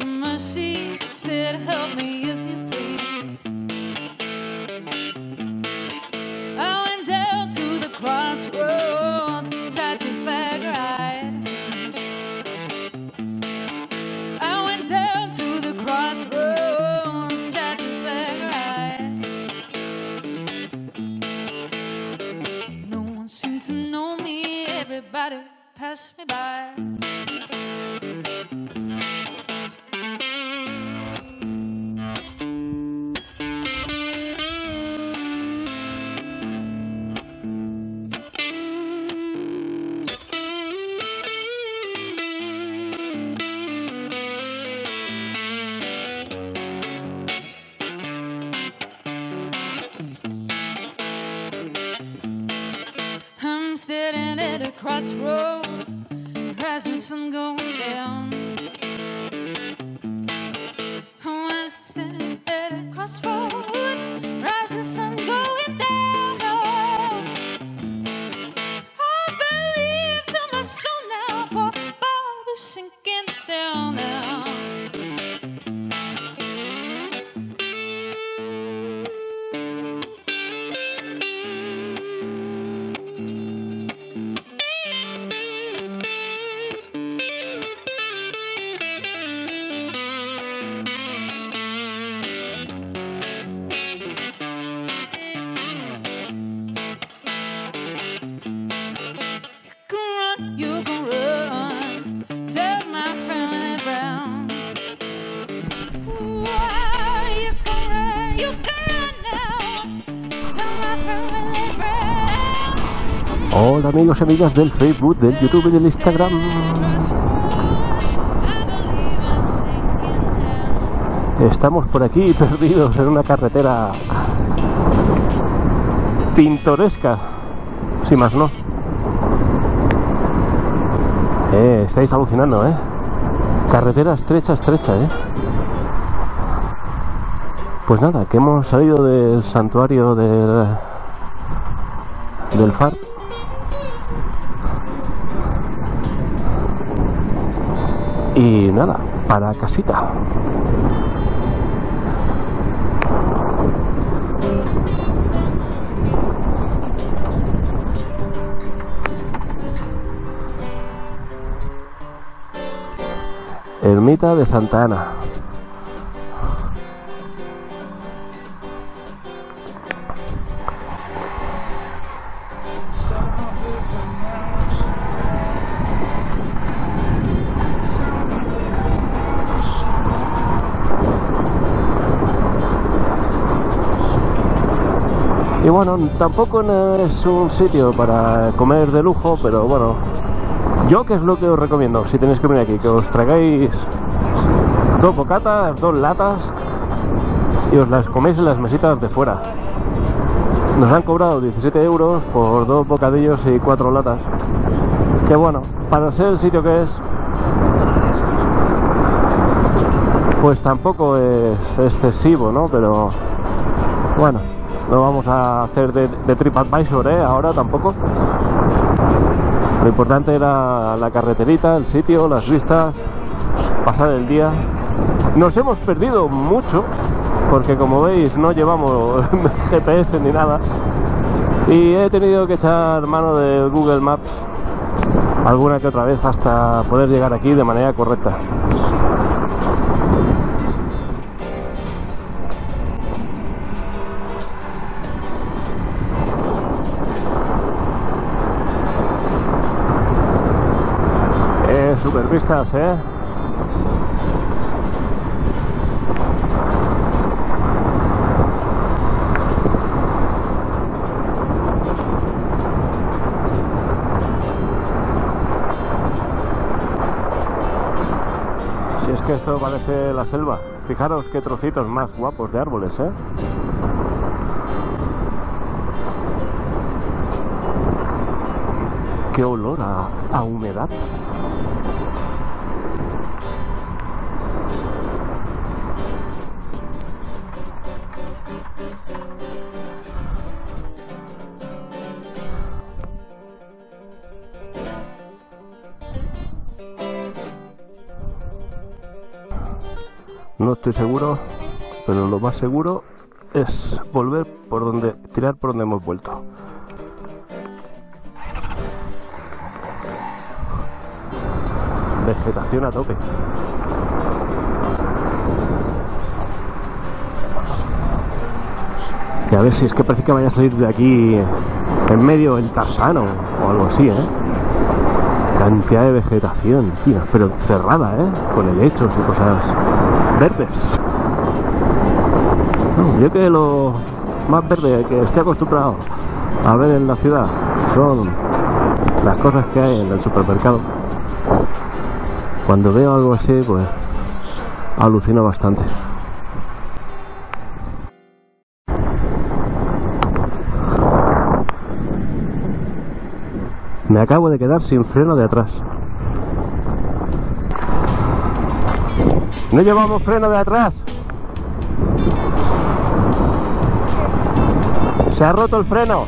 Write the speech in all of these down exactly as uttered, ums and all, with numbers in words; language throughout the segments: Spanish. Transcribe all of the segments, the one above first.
of mercy, said help me if you please. I went down to the crossroads, tried to find right. I went down to the crossroads, tried to find right. No one seemed to know me, everybody passed me by. Sitting at a crossroad, rising sun going down. I'm sitting at a crossroad, rising sun going down. Oh, I believe to my soul now, poor Bob is sinking down now. You can run, tell my family brown. Why you can run, you can run now, tell my family brown. Hola amigos y amigas del Facebook, del YouTube y del Instagram. Estamos por aquí perdidos en una carretera pintoresca, sin más no. Eh, estáis alucinando, ¿eh? Carretera estrecha, estrecha, ¿eh? Pues nada, que hemos salido del santuario del, del Far. Y nada, para casita. Ermita de Santa Ana. Y bueno, tampoco es un sitio para comer de lujo, pero bueno, yo que es lo que os recomiendo, si tenéis que venir aquí, que os traigáis dos bocatas, dos latas y os las coméis en las mesitas de fuera. Nos han cobrado diecisiete euros por dos bocadillos y cuatro latas, que bueno, para ser el sitio que es, pues tampoco es excesivo, ¿no? Pero bueno, no vamos a hacer de, de TripAdvisor, ¿eh? Ahora tampoco. Lo importante era la carreterita, el sitio, las vistas, pasar el día. Nos hemos perdido mucho, porque como veis no llevamos G P S ni nada. Y he tenido que echar mano de Google Maps alguna que otra vez hasta poder llegar aquí de manera correcta. Super vistas, ¿eh? Si es que esto parece la selva. Fijaros qué trocitos más guapos de árboles, ¿eh? Qué olor a, a humedad. No estoy seguro, pero lo más seguro es volver por donde, tirar por donde hemos vuelto. Vegetación a tope. Y a ver si es que parece que vaya a salir de aquí en medio el Tarzano o algo así, ¿eh? Cantidad de vegetación, tío, pero cerrada, ¿eh? Con helechos y cosas verdes. No, yo que lo más verde que estoy acostumbrado a ver en la ciudad son las cosas que hay en el supermercado. Cuando veo algo así, pues alucino bastante. Me acabo de quedar sin freno de atrás. No llevamos freno de atrás. Se ha roto el freno.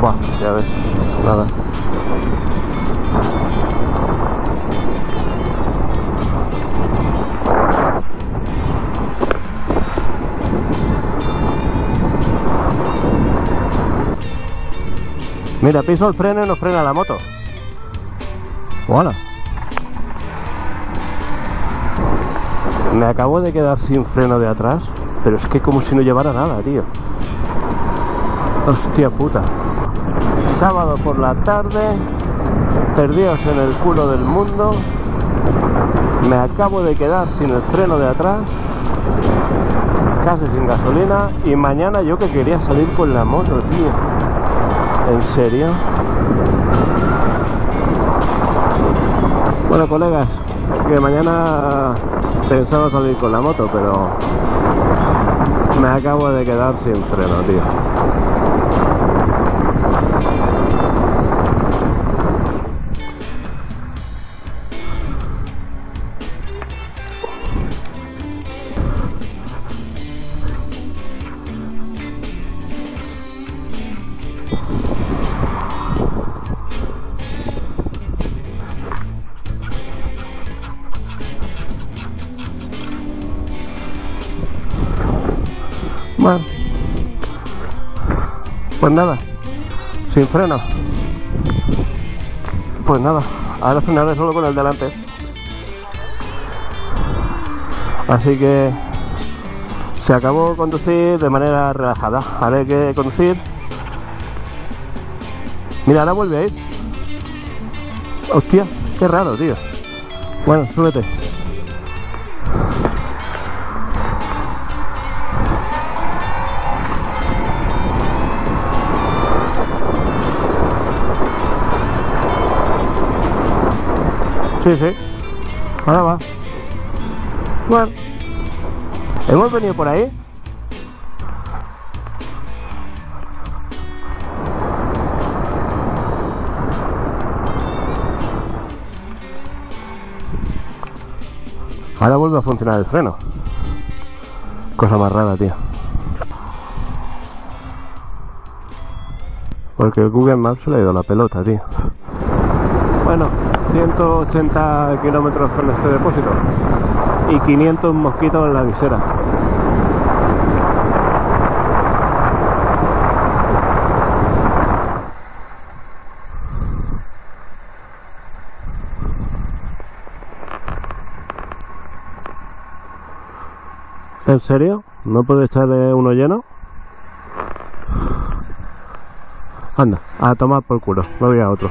Buah, ya ves, nada. Mira, piso el freno y no frena la moto. Hola. Me acabo de quedar sin freno de atrás, pero es que como si no llevara nada, tío. Hostia puta. Sábado por la tarde, perdidos en el culo del mundo. Me acabo de quedar sin el freno de atrás, casi sin gasolina, y mañana yo que quería salir con la moto, tío. ¿En serio? Bueno, colegas, que mañana pensaba salir con la moto, pero me acabo de quedar sin freno, tío. Bueno, pues nada, sin freno. Pues nada, ahora frenaré solo con el delante. Así que se acabó conducir de manera relajada. Ahora hay que conducir. Mira, ahora vuelve a ir. Hostia, qué raro, tío. Bueno, súbete. Sí, sí, ahora va. Bueno, hemos venido por ahí. Ahora vuelve a funcionar el freno. Cosa más rara, tío. Porque el Google Maps se le ha ido la pelota, tío. Bueno, ciento ochenta kilómetros con este depósito y quinientos mosquitos en la visera. ¿En serio? ¿No puedo echarle uno lleno? Anda, a tomar por culo, no había otro.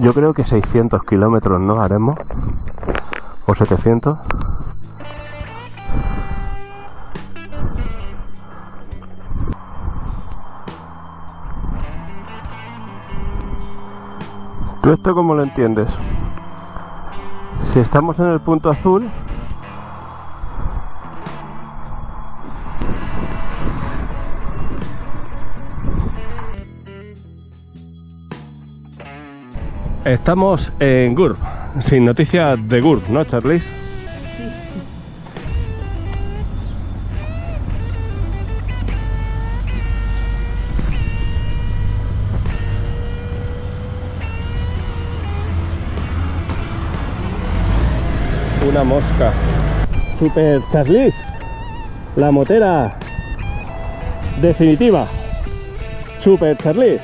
Yo creo que seiscientos kilómetros no haremos, o setecientos. ¿Tú esto cómo lo entiendes? Si estamos en el punto azul, Estamos en Gurb, sin noticias de Gurb, ¿no, Charlis? Sí. Una mosca. Super Charlis, la motera definitiva. Super Charlis.